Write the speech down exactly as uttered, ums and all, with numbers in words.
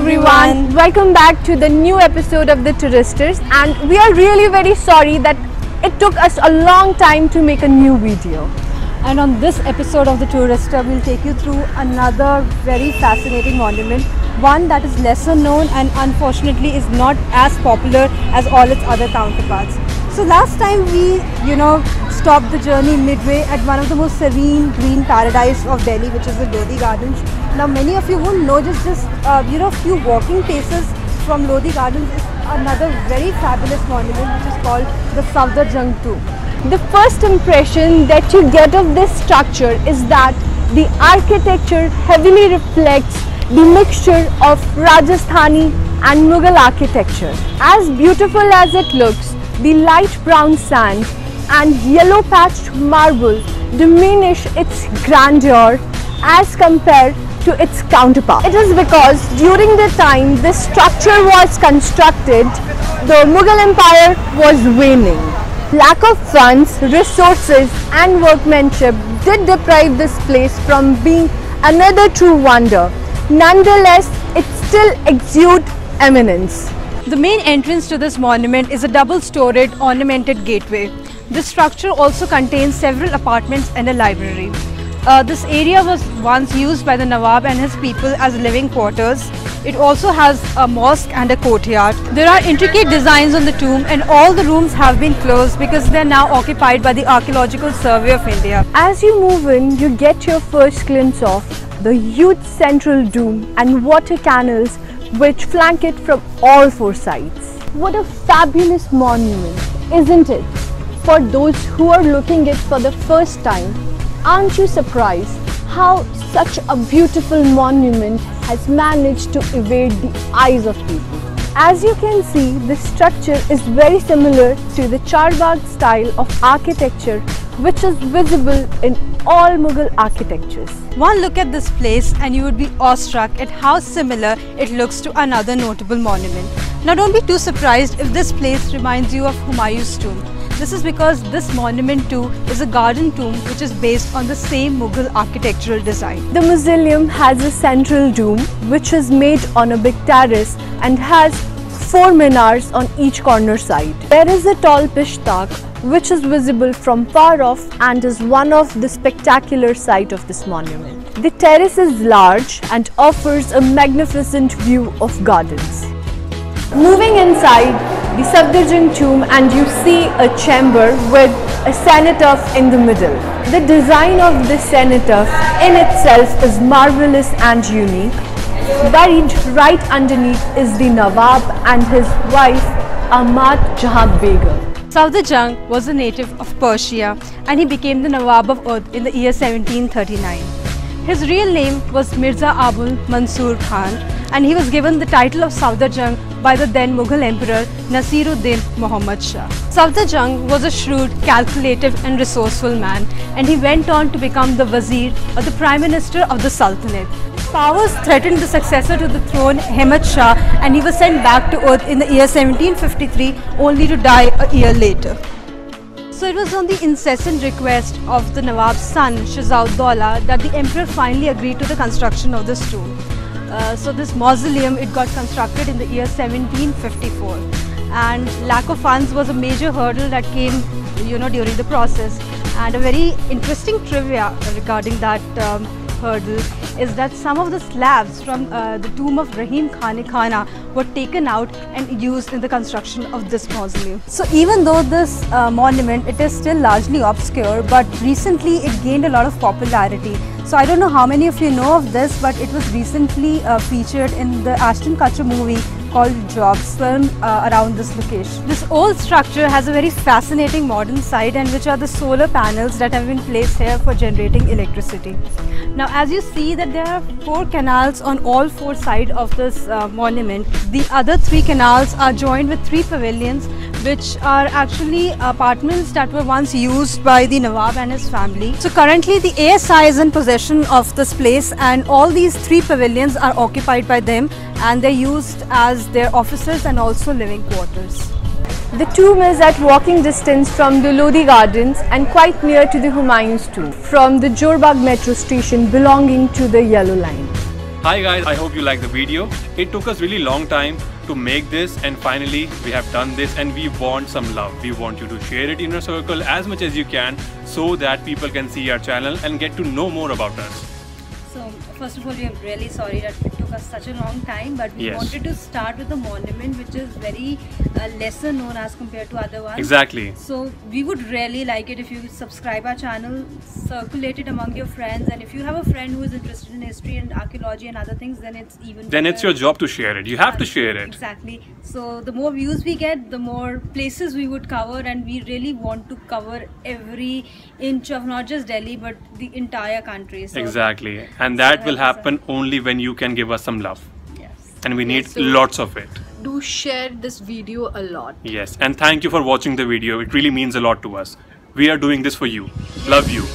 Everyone, welcome back to the new episode of the Touristers, and we are really very sorry that it took us a long time to make a new video. And on this episode of the Tourister, we'll take you through another very fascinating monument, one that is lesser known and unfortunately is not as popular as all its other counterparts. So last time we, you know, stopped the journey midway at one of the most serene green paradise of Delhi, which is the Lodi Gardens. Now many of you will know just, just uh, you know, few walking paces from Lodi Gardens is another very fabulous monument which is called the Safdarjung Tomb. The first impression that you get of this structure is that the architecture heavily reflects the mixture of Rajasthani and Mughal architecture. As beautiful as it looks, the light brown sand and yellow patched marble diminish its grandeur as compared to its counterpart. It is because during the time this structure was constructed, the Mughal Empire was waning. Lack of funds, resources and workmanship did deprive this place from being another true wonder. Nonetheless, it still exudes eminence. The main entrance to this monument is a double-storied ornamented gateway. This structure also contains several apartments and a library. Uh, this area was once used by the Nawab and his people as living quarters. It also has a mosque and a courtyard. There are intricate designs on the tomb and all the rooms have been closed because they are now occupied by the Archaeological Survey of India. As you move in, you get your first glimpse of the huge central dome and water canals which flank it from all four sides. What a fabulous monument, isn't it? For those who are looking at it for the first time, aren't you surprised how such a beautiful monument has managed to evade the eyes of people? As you can see, the structure is very similar to the Charbagh style of architecture which is visible in all Mughal architectures. One look at this place and you would be awestruck at how similar it looks to another notable monument. Now don't be too surprised if this place reminds you of Humayun's tomb. This is because this monument too is a garden tomb which is based on the same Mughal architectural design. The mausoleum has a central dome which is made on a big terrace and has four minars on each corner side. There is a tall pishtak which is visible from far off and is one of the spectacular sights of this monument. The terrace is large and offers a magnificent view of gardens. Moving inside the Safdarjung tomb, and you see a chamber with a cenotaph in the middle. The design of this cenotaph in itself is marvelous and unique. Buried right underneath is the Nawab and his wife Ahmad Jahan Begum. Safdarjung was a native of Persia and he became the Nawab of Oudh in the year seventeen thirty-nine. His real name was Mirza Abul Mansoor Khan and he was given the title of Safdarjung by the then Mughal Emperor Nasiruddin Muhammad Shah. Safdarjung was a shrewd, calculative and resourceful man, and he went on to become the wazir or the Prime Minister of the Sultanate. Powers threatened the successor to the throne, Hemad Shah, and he was sent back to Oudh in the year seventeen fifty-three only to die a year later. So it was on the incessant request of the Nawab's son, Shuja-ud-Dola, that the emperor finally agreed to the construction of this tomb. Uh, so this mausoleum, it got constructed in the year seventeen fifty-four, and lack of funds was a major hurdle that came, you know, during the process. And a very interesting trivia regarding that um, hurdle is that some of the slabs from uh, the tomb of Rahim Khan-i-Khana were taken out and used in the construction of this mausoleum. So even though this uh, monument, it is still largely obscure, but recently it gained a lot of popularity. So I don't know how many of you know of this, but it was recently uh, featured in the Ashton Kutcher movie called Jobstone uh, around this location. This old structure has a very fascinating modern side, and which are the solar panels that have been placed here for generating electricity. Now, as you see that there are four canals on all four sides of this uh, monument. The other three canals are joined with three pavilions, which are actually apartments that were once used by the Nawab and his family. So currently the A S I is in possession of this place, and all these three pavilions are occupied by them, and they're used as their offices and also living quarters. The tomb is at walking distance from the Lodi Gardens and quite near to the Humayun's tomb from the Jorbagh metro station belonging to the Yellow Line. Hi guys, I hope you liked the video. It took us really long time to make this, and finally we have done this, and we want some love. We want you to share it in your circle as much as you can, so that people can see our channel and get to know more about us. So first of all, we are really sorry that it took us such a long time, but we yes. wanted to start with the monument which is very uh, lesser known as compared to other ones. Exactly. So we would really like it if you subscribe our channel, circulate it among your friends, and if you have a friend who is interested in history and archaeology and other things, then it's even Then better. It's your job to share it. You have yeah. to share it. Exactly. So the more views we get, the more places we would cover, and we really want to cover every inch of not just Delhi but the entire country. So exactly. And that will happen only when you can give us some love. Yes. And we need so, lots of it. Do share this video a lot. Yes. And thank you for watching the video. It really means a lot to us. We are doing this for you. Love you.